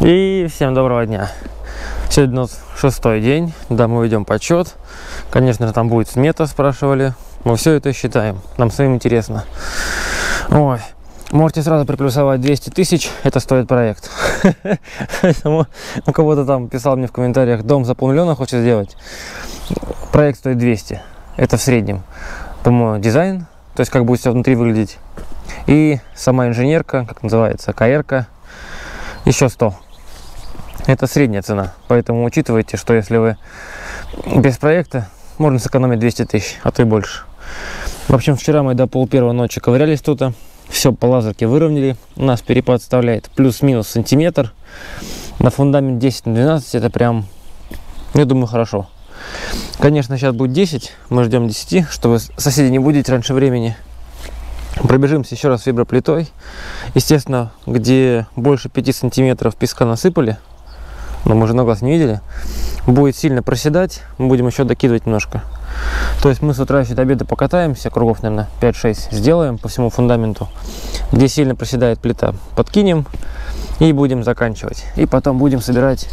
И всем доброго дня. Сегодня у нас 6-й день, да, мы ведем подсчет. Конечно же, там будет смета, спрашивали. Мы все это считаем, нам самим интересно. Ой, можете сразу приплюсовать 200 тысяч, это стоит проект. Поэтому у кого-то там писал мне в комментариях, дом за полмиллиона хочет сделать. Проект стоит 200, это в среднем. Думаю, дизайн, то есть как будет все внутри выглядеть. И сама инженерка, как называется, КРК. Еще 100. Это средняя цена, поэтому учитывайте, что если вы без проекта, можно сэкономить 200 тысяч, а то и больше. В общем, вчера мы до полпервой ночи ковырялись тут, все по лазерке выровняли, у нас перепад составляет плюс-минус сантиметр, на фундамент 10 на 12, это прям, я думаю, хорошо. Конечно, сейчас будет 10, мы ждем 10, чтобы соседи не будить раньше времени. Пробежимся еще раз фиброплитой. Естественно, где больше 5 сантиметров песка насыпали, но мы же на глаз не видели, будет сильно проседать, мы будем еще докидывать немножко. То есть мы с утра еще до обеда покатаемся, кругов, наверное, 5-6 сделаем по всему фундаменту. Где сильно проседает плита, подкинем и будем заканчивать. И потом будем собирать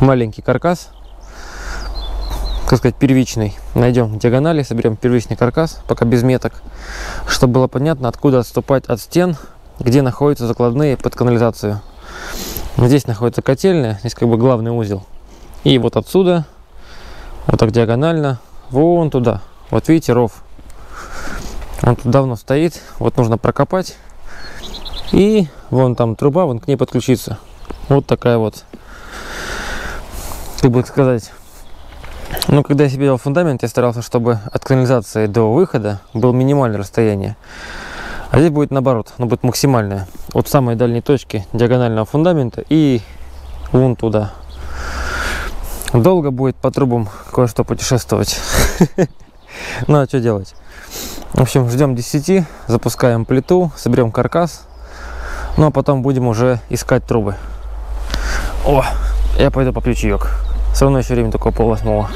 маленький каркас, как сказать, первичный. Найдем диагонали, соберем первичный каркас, пока без меток, чтобы было понятно, откуда отступать от стен, где находятся закладные под канализацию. Здесь находится котельная, здесь как бы главный узел. И вот отсюда, вот так диагонально, вон туда. Вот видите, ров. Он тут давно стоит, вот нужно прокопать. И вон там труба, вон к ней подключиться. Вот такая вот, как бы сказать. Ну, когда я себе делал фундамент, я старался, чтобы от канализации до выхода было минимальное расстояние. А здесь будет наоборот, оно будет максимальное. От самой дальней точки диагонального фундамента и вон туда. Долго будет по трубам кое-что путешествовать. Ну, а что делать? В общем, ждем 10, запускаем плиту, соберем каркас. Ну, а потом будем уже искать трубы. О, я пойду поплю чаек. Все равно еще время только 7:30.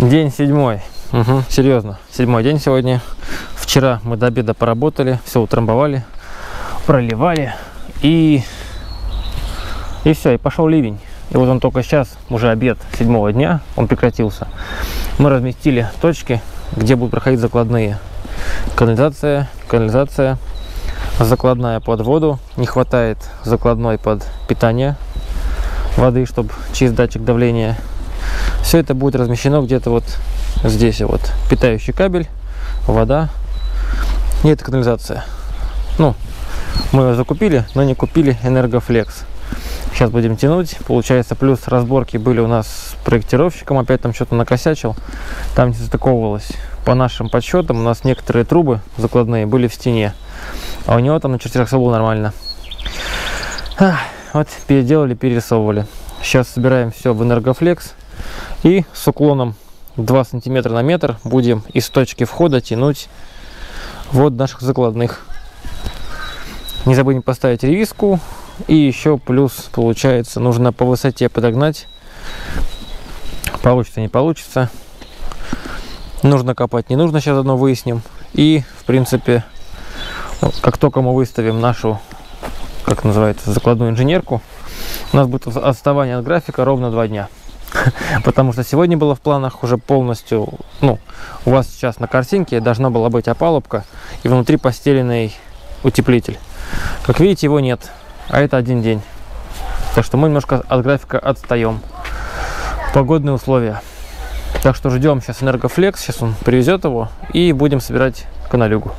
День 7. Угу, серьезно, 7-й день сегодня. Вчера мы до обеда поработали, все утрамбовали, проливали и все, и пошел ливень. И вот он только сейчас, уже обед 7-го дня, он прекратился. Мы разместили точки, где будут проходить закладные. Канализация, закладная под воду. Не хватает закладной под питание воды, чтобы через датчик давления. Все это будет размещено где-то вот здесь. Вот питающий кабель, вода и это канализация. Ну, мы ее закупили, но не купили Энергофлекс. Сейчас будем тянуть. Получается, плюс разборки были у нас с проектировщиком. Опять там что-то накосячил. Там не застыковывалось. По нашим подсчетам у нас некоторые трубы закладные были в стене. А у него там на чертежах все было нормально. Вот переделали, перерисовывали. Сейчас собираем все в энергофлекс. И с уклоном 2 сантиметра на метр будем из точки входа тянуть вот наших закладных. Не забудем поставить ревизку. И еще плюс, получается, нужно по высоте подогнать. Получится, не получится. Нужно копать, не нужно, сейчас одно выясним. И, в принципе, как только мы выставим нашу, как называется, закладную инженерку, у нас будет отставание от графика ровно 2 дня. Потому что сегодня было в планах уже полностью, ну, у вас сейчас на картинке должна была быть опалубка и внутри постеленный утеплитель. Как видите, его нет. А это 1 день. Так что мы немножко от графика отстаем. Погодные условия. Так что ждем сейчас энергофлекс. Сейчас он привезет его. И будем собирать каналюгу.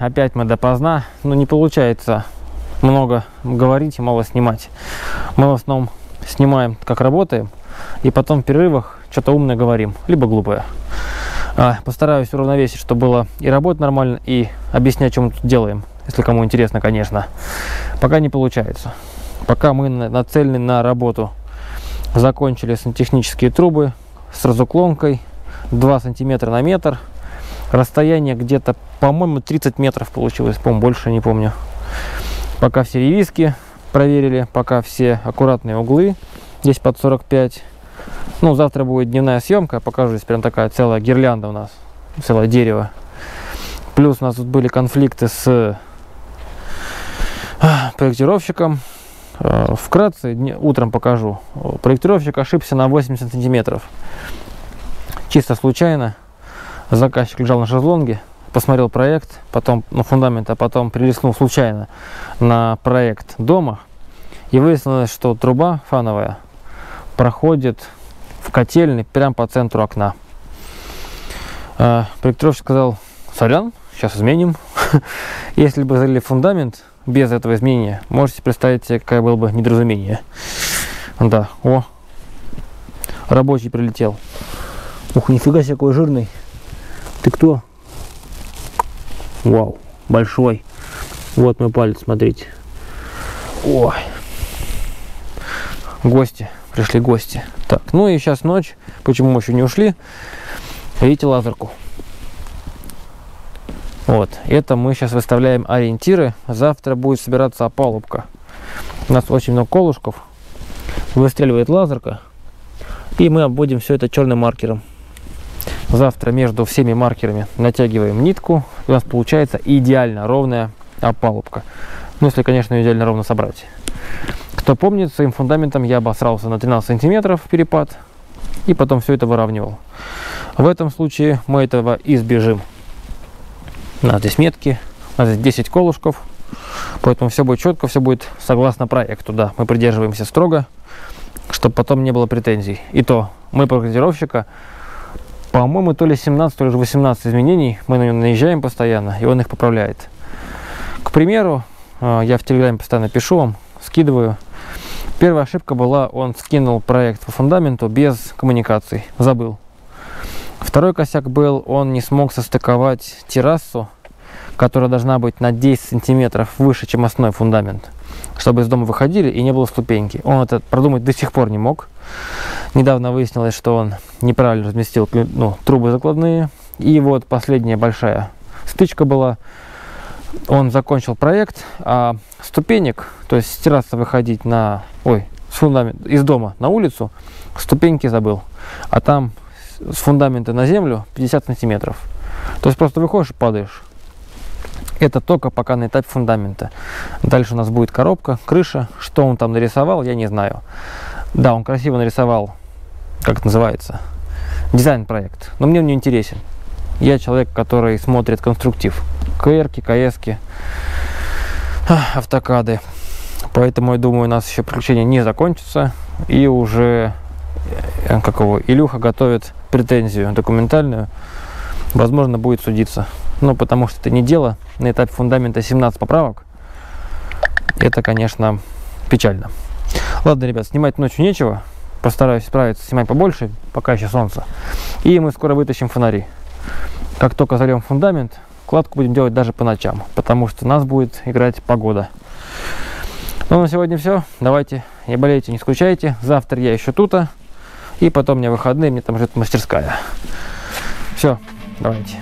Опять мы допоздна, но не получается много говорить и мало снимать. Мы в основном снимаем, как работаем, и потом в перерывах что-то умное говорим, либо глупое. Постараюсь уравновесить, чтобы было и работать нормально, и объяснять, чем мы тут делаем, если кому интересно, конечно. Пока не получается. Пока мы нацелены на работу. Закончили сантехнические трубы с разуклонкой 2 сантиметра на метр. Расстояние где-то, по-моему, 30 метров получилось, по-моему, больше не помню. Пока все ревизки проверили, пока все аккуратные углы, здесь под 45. Ну, завтра будет дневная съемка, покажу, здесь прям такая целая гирлянда у нас, целое дерево. Плюс у нас тут были конфликты с проектировщиком. Вкратце, утром покажу. Проектировщик ошибся на 80 сантиметров. Чисто случайно. Заказчик лежал на шезлонге, посмотрел проект, потом на фундамент, а потом перелистнул случайно на проект дома. И выяснилось, что труба фановая проходит в котельной прямо по центру окна. Проектировщик сказал: сорян, сейчас изменим. Если бы залили фундамент без этого изменения, можете представить себе, какое было бы недоразумение. Да, о, Рабочий прилетел. Ух, нифига себе, какой жирный. Ты кто? Вау, большой. Вот мой палец, смотрите. Ой. Гости. Пришли гости. Так, ну и сейчас ночь. Почему мы еще не ушли? Видите лазерку? Вот. Это мы сейчас выставляем ориентиры. Завтра будет собираться опалубка. У нас очень много колышков. Выстреливает лазерка. И мы обводим все это черным маркером. Завтра между всеми маркерами натягиваем нитку. У нас получается идеально ровная опалубка. Ну, если, конечно, идеально ровно собрать. Кто помнит, своим фундаментом я обосрался на 13 сантиметров перепад. И потом все это выравнивал. В этом случае мы этого избежим. У нас здесь метки. У нас здесь 10 колышков. Поэтому все будет четко, все будет согласно проекту. Да, мы придерживаемся строго, чтобы потом не было претензий. И то, мы прогнозировщика, по-моему, то ли 17, то ли 18 изменений. Мы на него наезжаем постоянно, и он их поправляет. К примеру, я в Телеграме постоянно пишу вам, скидываю. Первая ошибка была, он скинул проект по фундаменту без коммуникаций, забыл. Второй косяк был, он не смог состыковать террасу, которая должна быть на 10 сантиметров выше, чем основной фундамент, чтобы из дома выходили и не было ступеньки. Он это продумать до сих пор не мог. Недавно выяснилось, что он неправильно разместил трубы закладные. И вот последняя большая стычка была. Он закончил проект, а ступенек, то есть с террасы выходить на, с фундамента, из дома на улицу, ступеньки забыл. А там с фундамента на землю 50 сантиметров. То есть просто выходишь и падаешь. Это только пока на этапе фундамента. Дальше у нас будет коробка, крыша. Что он там нарисовал, я не знаю. Да, он красиво нарисовал, как это называется, дизайн-проект. Но мне он не интересен. Я человек, который смотрит конструктив. КРК, КС, автокады. Поэтому, я думаю, у нас еще приключения не закончатся. И уже Илюха готовит претензию документальную. Возможно, будет судиться. Ну, потому что это не дело. На этапе фундамента 17 поправок. Это, конечно, печально. Ладно, ребят, снимать ночью нечего. Постараюсь справиться, снимать побольше, пока еще солнце. И мы скоро вытащим фонари. Как только зальем фундамент, кладку будем делать даже по ночам, потому что нас будет играть погода. Ну, на сегодня все. Давайте, не болейте, не скучайте. Завтра я еще тут-то. И потом у меня выходные, мне там ждет мастерская. Все, давайте.